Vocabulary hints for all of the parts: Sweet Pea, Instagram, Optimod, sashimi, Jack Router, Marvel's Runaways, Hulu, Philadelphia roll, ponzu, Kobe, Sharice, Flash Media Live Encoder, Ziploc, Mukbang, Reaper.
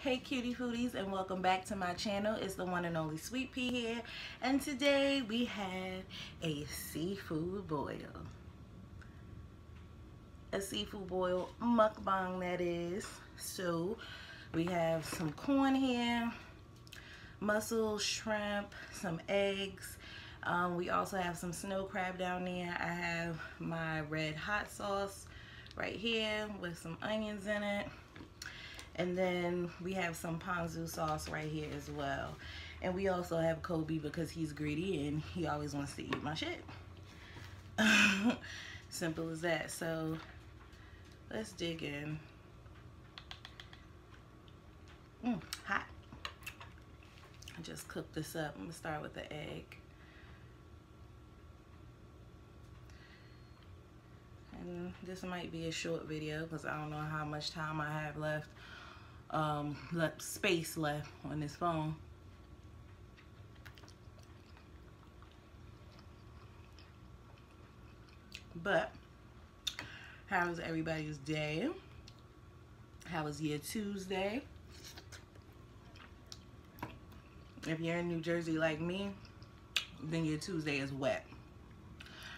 Hey cutie pooties, and welcome back to my channel. It's the one and only Sweet Pea here, and today we have a seafood boil. A seafood boil mukbang, that is. So we have some corn here, mussels, shrimp, some eggs. We also have some snow crab down there. I have my red hot sauce right here with some onions in it. And then we have some ponzu sauce right here as well. And we also have Kobe because he's greedy and he always wants to eat my shit. Simple as that. So let's dig in. Hot. I just cooked this up. I'm gonna start with the egg. And this might be a short video because I don't know how much time I have left. Space left on this phone. But how was everybody's day? How was your Tuesday? If you're in New Jersey like me, then your Tuesday is wet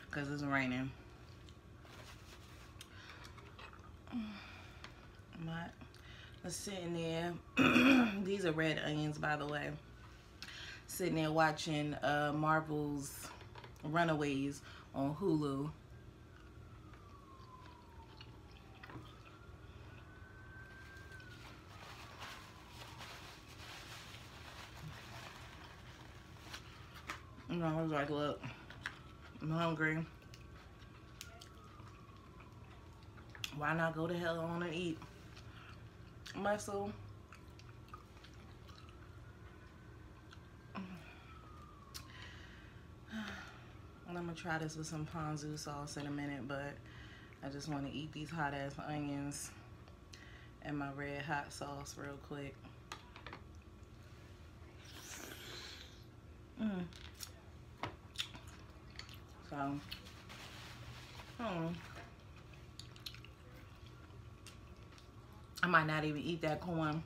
because it's raining. Not sitting there. These are red onions, by the way. Sitting there watching Marvel's Runaways on Hulu. And I was like, look, I'm hungry. Why not go to hell on and eat mussel? And I'm gonna try this with some ponzu sauce in a minute, but I just want to eat these hot ass onions and my red hot sauce real quick. So I might not even eat that corn.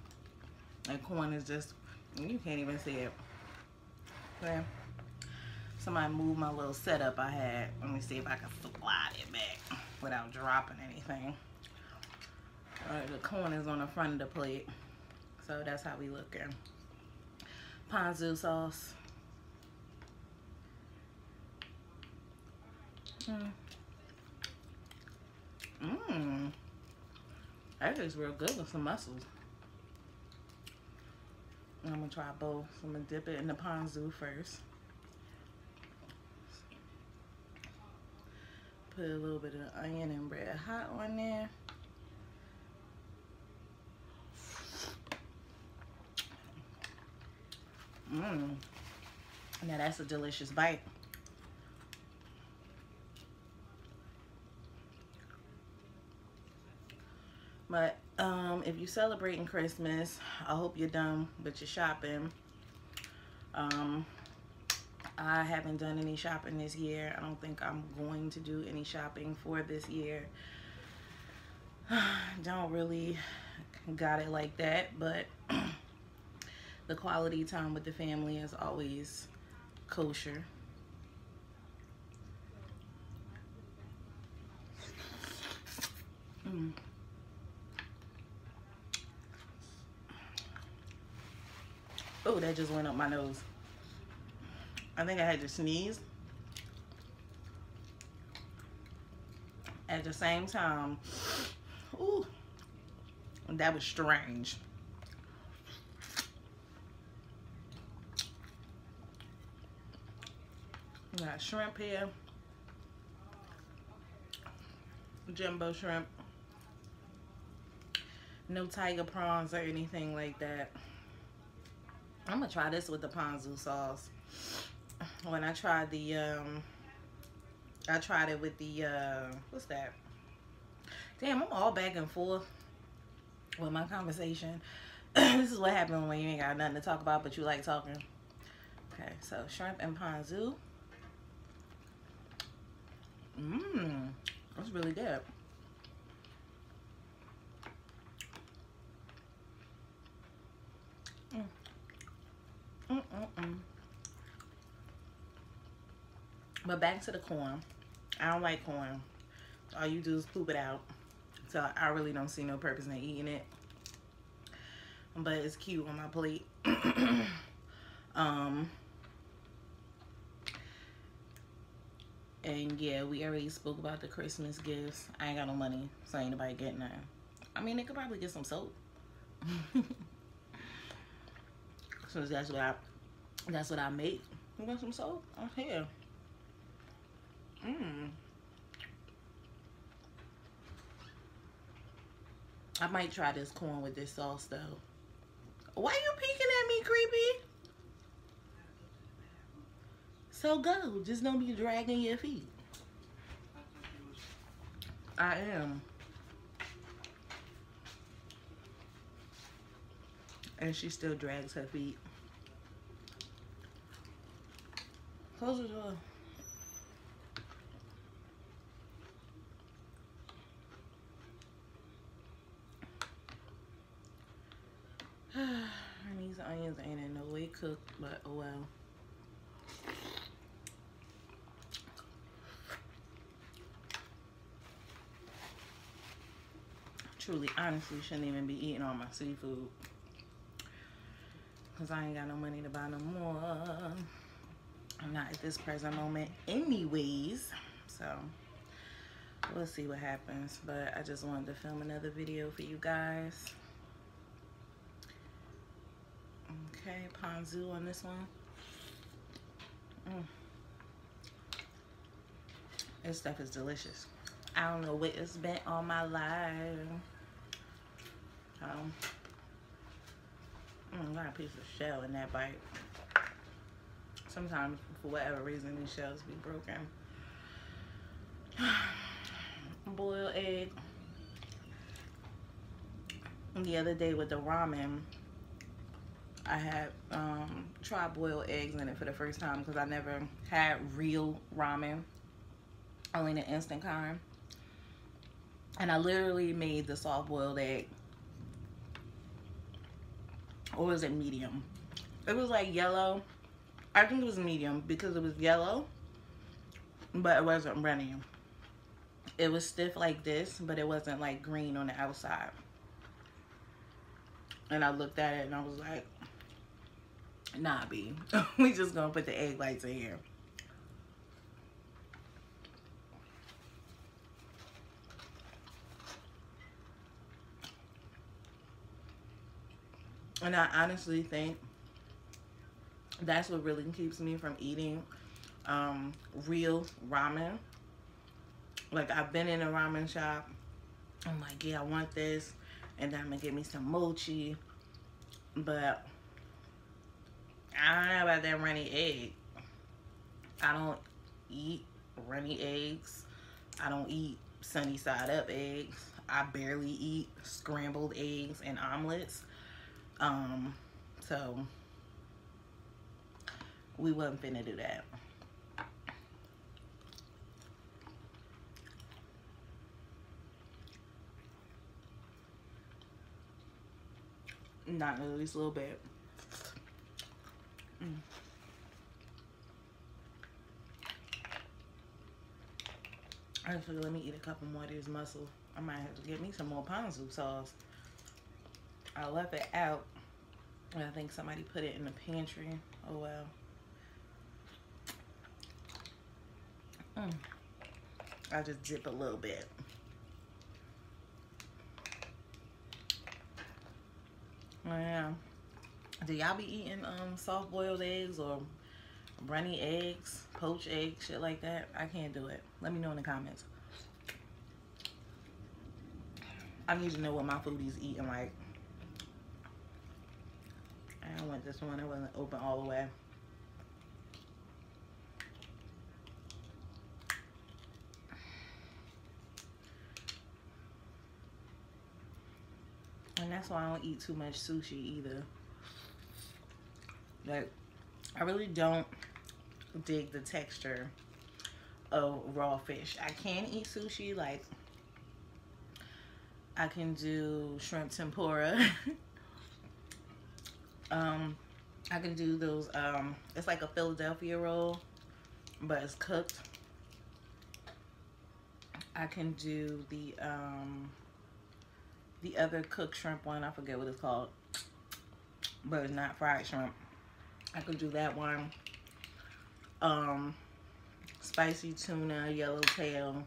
That corn is just, you can't even see it. Okay. Somebody moved my little setup I had. Let me see if I can slide it back without dropping anything. All right, the corn is on the front of the plate. So that's how we looking. Ponzu sauce. That tastes real good with some mussels. I'm gonna try both. I'm gonna dip it in the ponzu first. Put a little bit of onion and red hot on there. Now that's a delicious bite. But if you're celebrating Christmas, I hope you're done with your shopping. I haven't done any shopping this year. I don't think I'm going to do any shopping for this year. Don't really got it like that, but the quality time with the family is always kosher. Oh, that just went up my nose. I think I had to sneeze. At the same time, ooh, that was strange. We got shrimp here. Jumbo shrimp. No tiger prawns or anything like that. I'm gonna try this with the ponzu sauce. When I tried the, I tried it with the, what's that? Damn, I'm all back and forth with my conversation. This is what happened when you ain't got nothing to talk about, but you like talking. Okay, so shrimp and ponzu. That's really good. But back to the corn. I don't like corn. All you do is poop it out. So I really don't see no purpose in eating it. But it's cute on my plate. And yeah, we already spoke about the Christmas gifts. I ain't got no money, so ain't nobody getting none. I mean, they could probably get some soap. Since that's what I make. You want some soap? I'm here. I might try this corn with this sauce though. Why you peeking at me, creepy? So go. Just don't be dragging your feet. I am. And she still drags her feet. Close the door. These onions ain't in no way cooked, but oh well. Truly, honestly, shouldn't even be eating all my seafood. Because I ain't got no money to buy no more. I'm not at this present moment anyways. So, we'll see what happens. But I just wanted to film another video for you guys. Okay, ponzu on this one. This stuff is delicious. I don't know what it's been all my life. Got a piece of shell in that bite. Sometimes, for whatever reason, these shells be broken. Boiled egg. The other day with the ramen, I had tried boiled eggs in it for the first time because I never had real ramen, only the instant kind. And I literally made the soft boiled egg. Or was it medium? It was like yellow. I think it was medium because it was yellow, but it wasn't runny. It was stiff like this, but it wasn't like green on the outside. And I looked at it and I was like, nah, B. We just gonna put the egg whites in here. And I honestly think that's what really keeps me from eating real ramen. Like, I've been in a ramen shop. I'm like, yeah, I want this. And then I'm going to get me some mochi. But I don't know about that runny egg. I don't eat runny eggs. I don't eat sunny side up eggs. I barely eat scrambled eggs and omelets. So we wasn't finna do that. Not at least a little bit. Actually, let me eat a couple more of these mussels. I might have to get me some more ponzu sauce. I left it out, and I think somebody put it in the pantry. Oh, well. I just dip a little bit. Yeah. Do y'all be eating soft-boiled eggs or runny eggs, poached eggs, shit like that? I can't do it. Let me know in the comments. I need to know what my foodie's eating like. I don't want this one. It wasn't open all the way. And that's why I don't eat too much sushi either. Like, I really don't dig the texture of raw fish. I can eat sushi. Like, I can do shrimp tempura. I can do those, it's like a Philadelphia roll, but it's cooked. I can do the other cooked shrimp one. I forget what it's called, but it's not fried shrimp. I could do that one. Spicy tuna, yellowtail,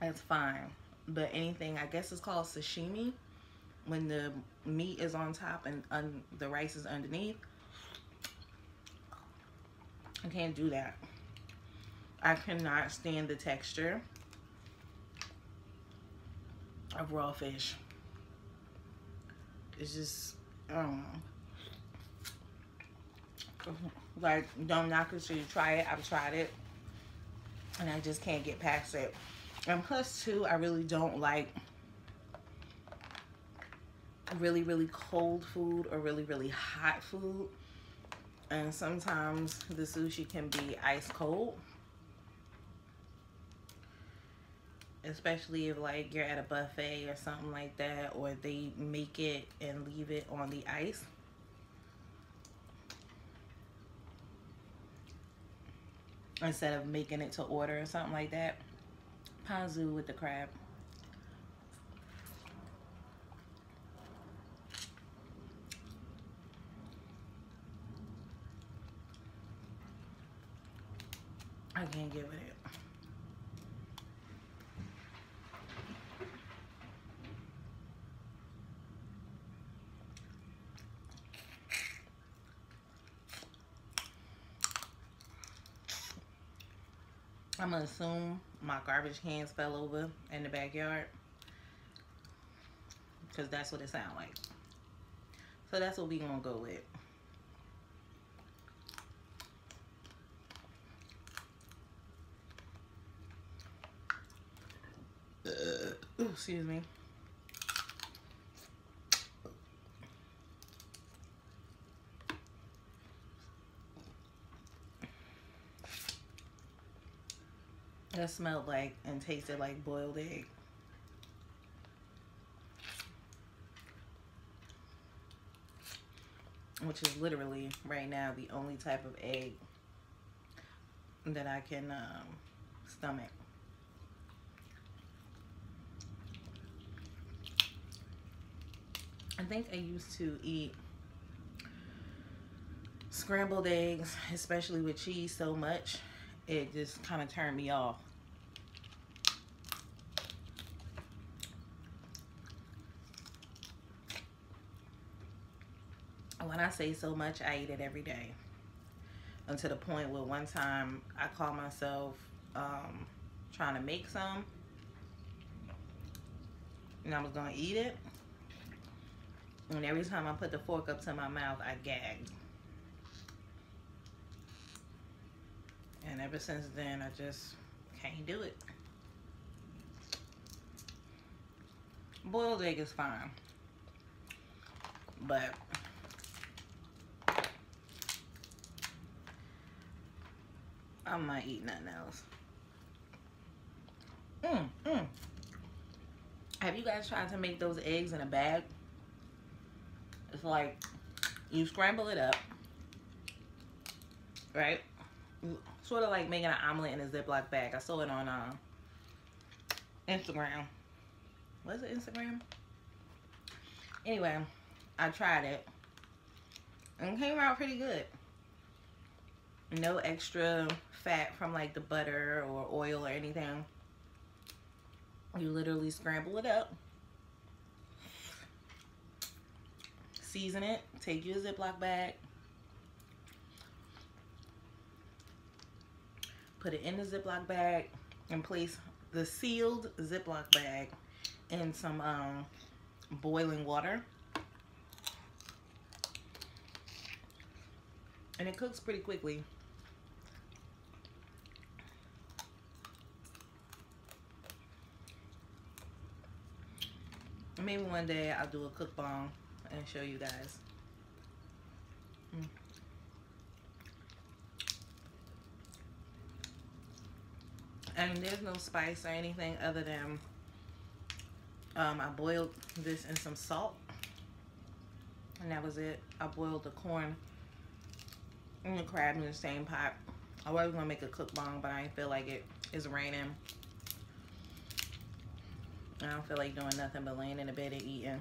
that's fine. But anything, I guess it's called sashimi, when the meat is on top and the rice is underneath. I can't do that. I cannot stand the texture of raw fish. It's just, I don't know. Like, don't knock it till you try it. I've tried it and I just can't get past it. And plus too, I really don't like really, really cold food or really, really hot food. And sometimes the sushi can be ice cold. Especially if like you're at a buffet or something like that, or they make it and leave it on the ice. Instead of making it to order or something like that. Ponzu with the crab. I can't get with it. I'm gonna assume my garbage cans fell over in the backyard, because that's what it sounds like. So that's what we gonna go with. Ooh, excuse me. That smelled like and tasted like boiled egg. Which is literally right now the only type of egg that I can stomach. I think I used to eat scrambled eggs, especially with cheese, so much. It just kind of turned me off. When I say so much, I eat it every day. And to the point where one time I caught myself trying to make some. And I was gonna eat it. And every time I put the fork up to my mouth, I gagged. And ever since then, I just can't do it. Boiled egg is fine. But I'm not eating nothing else. Have you guys tried to make those eggs in a bag? It's like you scramble it up, right? Sort of like making an omelet in a Ziploc bag. I saw it on Instagram. Was it Instagram? Anyway, I tried it and it came out pretty good. No extra fat from like the butter or oil or anything. You literally scramble it up, season it, take your Ziploc bag, put it in the Ziploc bag, and place the sealed Ziploc bag in some boiling water. And it cooks pretty quickly. Maybe one day I'll do a cookbong and show you guys. And there's no spice or anything other than I boiled this in some salt and that was it. I boiled the corn and the crab in the same pot. I was gonna make a cookbong, but I didn't feel like it. It's raining. I don't feel like doing nothing but laying in the bed and eating.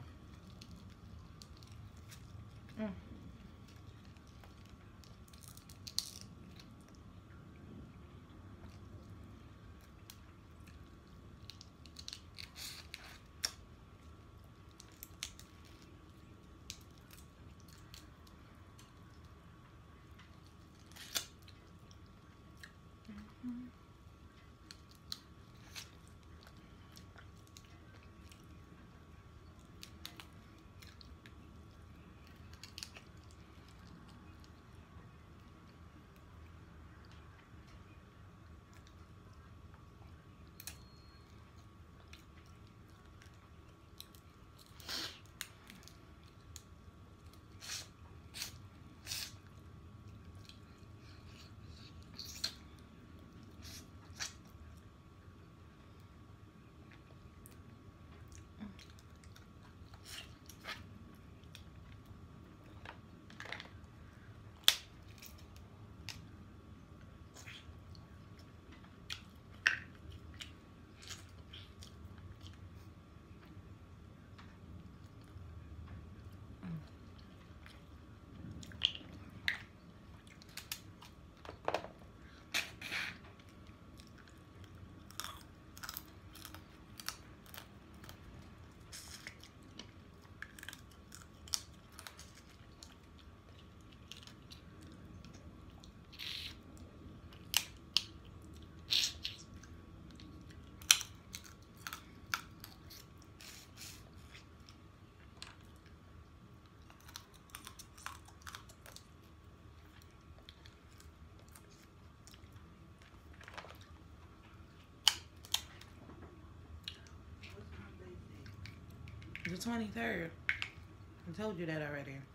The 23rd. I told you that already. Let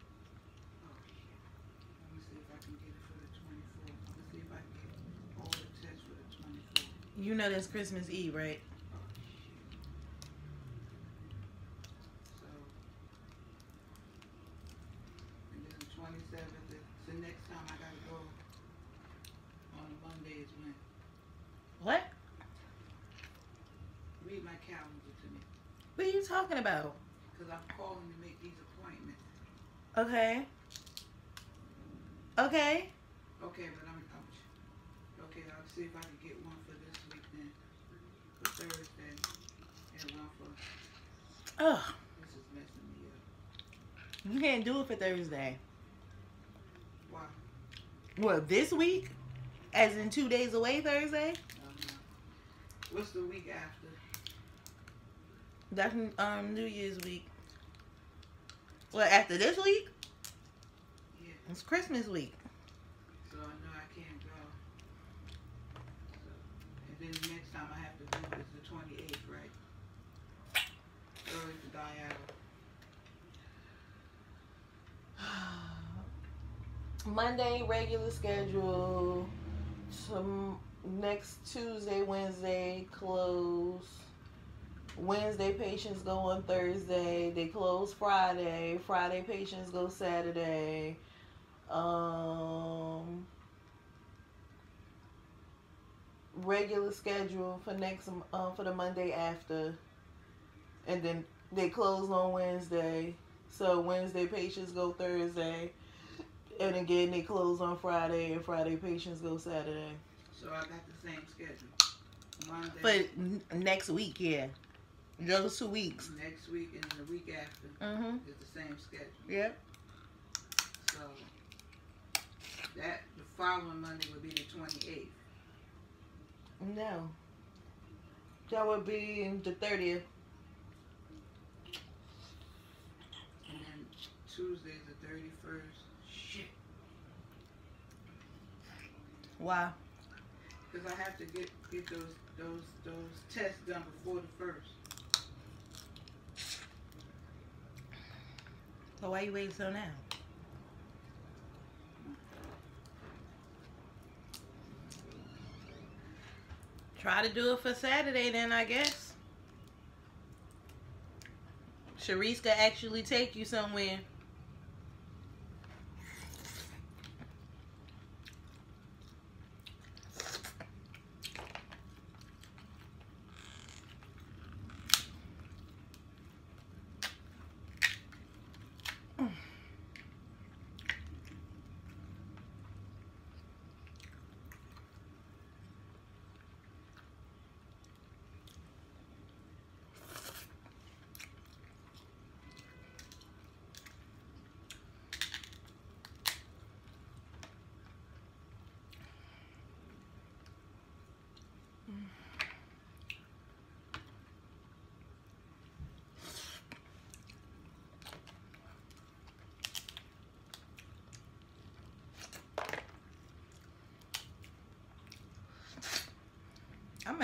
me see if I can get it for the 24th. Let me see if I can get all the tests for the 24th. You know that's Christmas Eve, right? Oh, shit. So, and then the 27th. The next time I gotta go on a Monday is when? What? Read my calendar to me. What are you talking about? Because I'm calling to make these appointments. Okay. Okay. Okay, but I'm okay, I'll see if I can get one for this week then. For Thursday. And one for... Oh. This is messing me up. You can't do it for Thursday. Why? Well, this week? As in 2 days away Thursday? What's the week after? That's New Year's week. Well, after this week, yeah. It's Christmas week. So I know I can't go. So, and then the next time I have to do is the 28th, right? Early to die out. Monday regular schedule. Some next Tuesday, Wednesday close. Wednesday patients go on Thursday. They close Friday. Friday patients go Saturday. Regular schedule for next for the Monday after, and then they close on Wednesday. So Wednesday patients go Thursday, and again they close on Friday, and Friday patients go Saturday. So I got the same schedule. Monday. But next week, yeah. Those 2 weeks. Next week and the week after is the same schedule. Yep. So that the following Monday would be the 28th. No. That would be the 30th. And then Tuesday's the 31st. Shit. Wow. Because I have to get those tests done before the first. So why you waiting so now? Try to do it for Saturday then, I guess. Sharice could actually take you somewhere.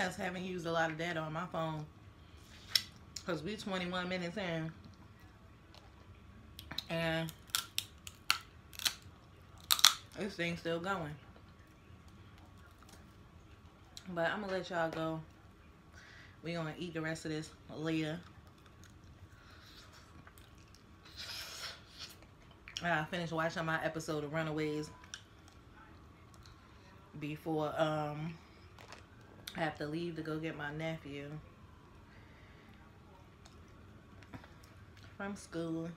must haven't used a lot of data on my phone, because we 21 minutes in and this thing's still going. But I'm gonna let y'all go. We're gonna eat the rest of this later. I finished watching my episode of Runaways before I have to leave to go get my nephew from school.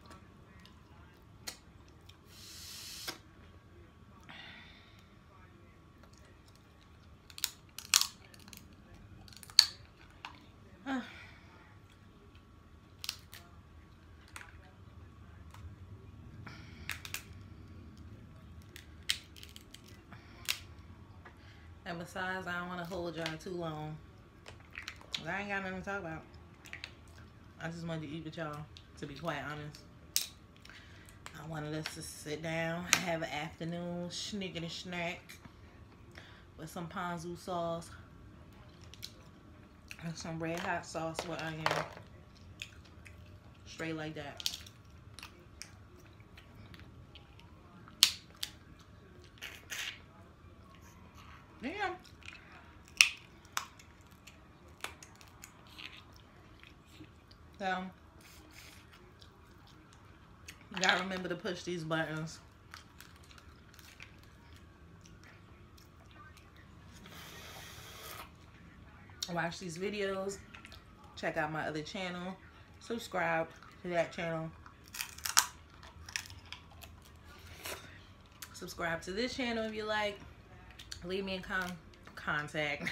And besides, I don't want to hold y'all too long. I ain't got nothing to talk about. I just wanted to eat with y'all, to be quite honest. I wanted us to sit down, have an afternoon snickety snack with some ponzu sauce and some red hot sauce with onion. Straight like that. Damn. So, you gotta remember to push these buttons. Watch these videos. Check out my other channel. Subscribe to that channel. Subscribe to this channel if you like. Leave me in contact.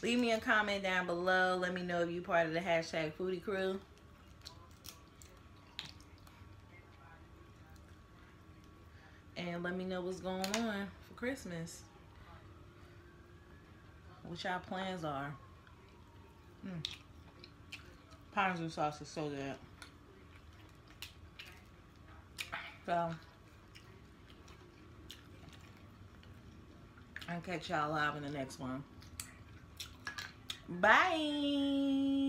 Leave me a comment down below. Let me know if you're part of the hashtag foodie crew. And let me know what's going on for Christmas. What y'all plans are. Ponzu sauce is so good. So, I'll catch y'all live in the next one. Bye.